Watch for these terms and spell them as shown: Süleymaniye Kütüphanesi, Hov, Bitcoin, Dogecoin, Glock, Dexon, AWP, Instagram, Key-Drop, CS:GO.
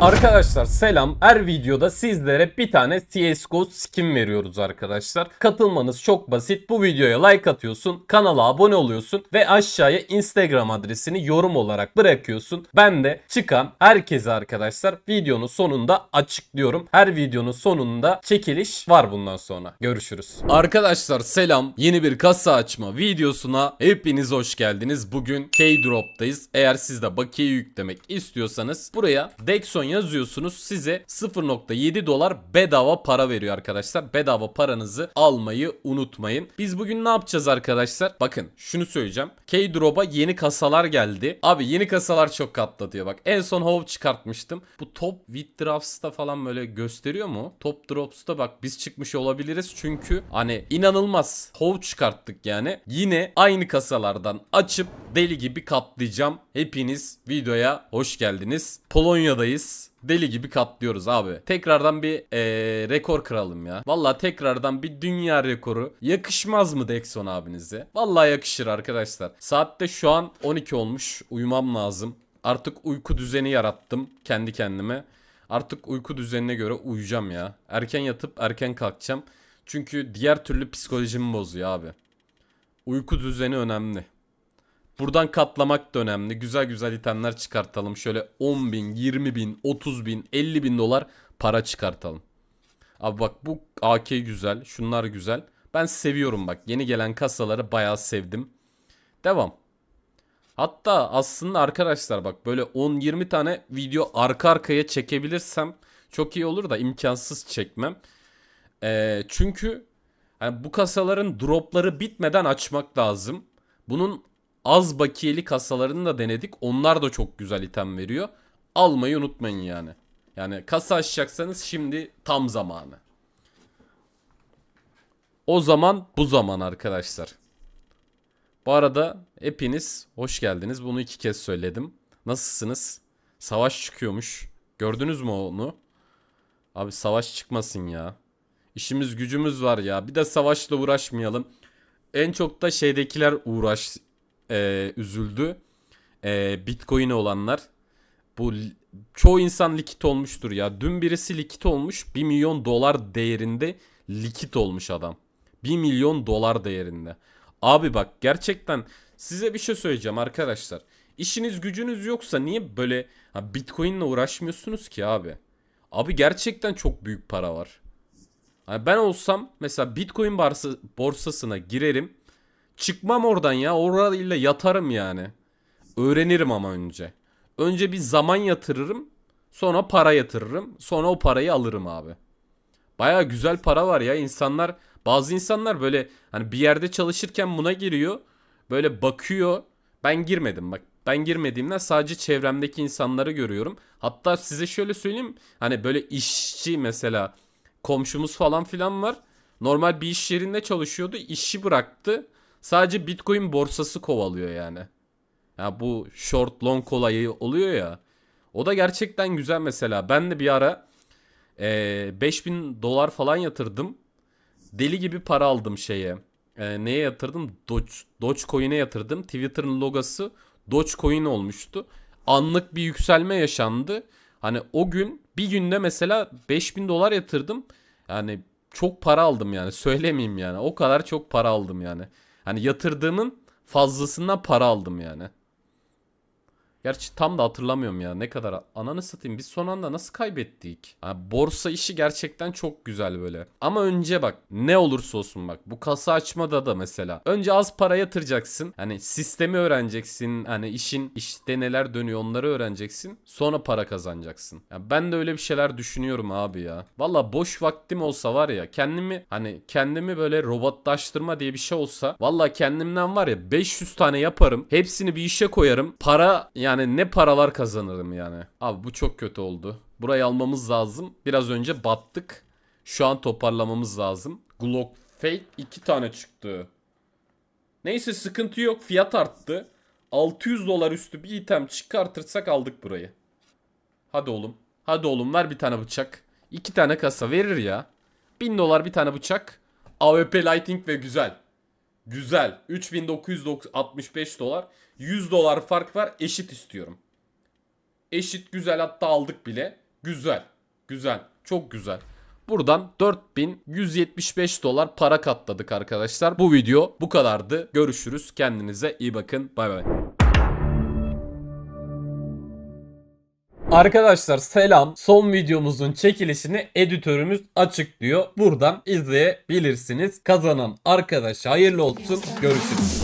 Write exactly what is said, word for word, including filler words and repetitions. Arkadaşlar selam. Her videoda sizlere bir tane C S G O skin veriyoruz arkadaşlar. Katılmanız çok basit. Bu videoya like atıyorsun, kanala abone oluyorsun ve aşağıya Instagram adresini yorum olarak bırakıyorsun. Ben de çıkan herkese arkadaşlar videonun sonunda açıklıyorum. Her videonun sonunda çekiliş var bundan sonra. Görüşürüz. Arkadaşlar selam. Yeni bir kasa açma videosuna hepiniz hoş geldiniz. Bugün Key-Drop'tayız. Eğer siz de bakiye yüklemek istiyorsanız buraya Dexon yazıyorsunuz, size sıfır nokta yedi dolar bedava para veriyor arkadaşlar. Bedava paranızı almayı unutmayın. Biz bugün ne yapacağız arkadaşlar? Bakın şunu söyleyeceğim. Key-Drop'a yeni kasalar geldi. Abi yeni kasalar çok katlatıyor. Bak en son Hov çıkartmıştım. Bu Top Drops'ta falan böyle gösteriyor mu? Top Drops'ta bak biz çıkmış olabiliriz. Çünkü hani inanılmaz Hov çıkarttık yani. Yine aynı kasalardan açıp deli gibi katlayacağım. Hepiniz videoya hoş geldiniz. Polonya'dayız. Deli gibi katlıyoruz abi. Tekrardan bir ee, rekor kıralım ya. Vallahi tekrardan bir dünya rekoru. Yakışmaz mı Dexon abinize? Vallahi yakışır arkadaşlar. Saatte şu an on iki olmuş. Uyumam lazım. Artık uyku düzeni yarattım kendi kendime. Artık uyku düzenine göre uyuyacağım ya. Erken yatıp erken kalkacağım. Çünkü diğer türlü psikolojimi bozuyor abi. Uyku düzeni önemli. Buradan katlamak da önemli. Güzel güzel itemler çıkartalım. Şöyle on bin, yirmi bin, otuz bin, elli bin dolar para çıkartalım. Abi bak bu A K güzel. Şunlar güzel. Ben seviyorum bak. Yeni gelen kasaları bayağı sevdim. Devam. Hatta aslında arkadaşlar bak böyle on yirmi tane video arka arkaya çekebilirsem çok iyi olur da imkansız çekmem. Ee, çünkü yani bu kasaların dropları bitmeden açmak lazım. Bunun az bakiyeli kasalarını da denedik. Onlar da çok güzel item veriyor. Almayı unutmayın yani. Yani kasa açacaksanız şimdi tam zamanı. O zaman bu zaman arkadaşlar. Bu arada hepiniz hoş geldiniz. Bunu iki kez söyledim. Nasılsınız? Savaş çıkıyormuş. Gördünüz mü onu? Abi savaş çıkmasın ya. İşimiz gücümüz var ya. Bir de savaşla uğraşmayalım. En çok da şeydekiler uğraş... Ee, üzüldü ee, Bitcoin'e olanlar. Bu çoğu insan likit olmuştur ya. Dün birisi likit olmuş, bir milyon dolar değerinde likit olmuş adam. Bir milyon dolar değerinde. Abi bak gerçekten size bir şey söyleyeceğim arkadaşlar. İşiniz gücünüz yoksa niye böyle ha, Bitcoin'le uğraşmıyorsunuz ki abi? Abi gerçekten çok büyük para var yani. Ben olsam mesela Bitcoin borsasına girerim. Çıkmam oradan ya. Orayla yatarım yani. Öğrenirim ama önce. Önce bir zaman yatırırım. Sonra para yatırırım. Sonra o parayı alırım abi. Baya güzel para var ya. İnsanlar, bazı insanlar böyle hani bir yerde çalışırken buna giriyor. Böyle bakıyor. Ben girmedim bak. Ben girmediğimden sadece çevremdeki insanları görüyorum. Hatta size şöyle söyleyeyim. Hani böyle işçi mesela komşumuz falan filan var. Normal bir iş yerinde çalışıyordu. İşi bıraktı. Sadece Bitcoin borsası kovalıyor yani. Ya bu short long olayı oluyor ya. O da gerçekten güzel mesela. Ben de bir ara e, beş bin dolar falan yatırdım. Deli gibi para aldım şeye. E, neye yatırdım? Doge, Dogecoin'e yatırdım. Twitter'ın logosu Dogecoin olmuştu. Anlık bir yükselme yaşandı. Hani o gün bir günde mesela beş bin dolar yatırdım. Yani çok para aldım yani. Söylemeyeyim yani. O kadar çok para aldım yani. Hani yatırdığımın fazlasından para aldım yani. Gerçi tam da hatırlamıyorum ya ne kadar. Ananı satayım biz son anda nasıl kaybettik? Yani borsa işi gerçekten çok güzel böyle. Ama önce bak ne olursa olsun bak. Bu kasa açmada da mesela. Önce az para yatıracaksın. Hani sistemi öğreneceksin. Hani işin işte neler dönüyor onları öğreneceksin. Sonra para kazanacaksın. Yani ben de öyle bir şeyler düşünüyorum abi ya. Valla boş vaktim olsa var ya. Kendimi hani kendimi böyle robotlaştırma diye bir şey olsa. Valla kendimden var ya beş yüz tane yaparım. Hepsini bir işe koyarım. Para yani. Yani ne paralar kazanırım yani. Abi bu çok kötü oldu. Burayı almamız lazım. Biraz önce battık. Şu an toparlamamız lazım. Glock fake iki tane çıktı. Neyse sıkıntı yok. Fiyat arttı. altı yüz dolar üstü bir item çıkartırsak aldık burayı. Hadi oğlum. Hadi oğlum ver bir tane bıçak. İki tane kasa verir ya. bin dolar bir tane bıçak. A W P lighting ve güzel. Güzel. üç bin dokuz yüz altmış beş dolar. yüz dolar fark var. Eşit istiyorum. Eşit güzel hatta aldık bile. Güzel. Güzel. Çok güzel. Buradan dört bin yüz yetmiş beş dolar para katladık arkadaşlar. Bu video bu kadardı. Görüşürüz. Kendinize iyi bakın. Bay bay. Arkadaşlar selam. Son videomuzun çekilişini editörümüz açıklıyor. Buradan izleyebilirsiniz. Kazanan arkadaş hayırlı olsun. Görüşürüz.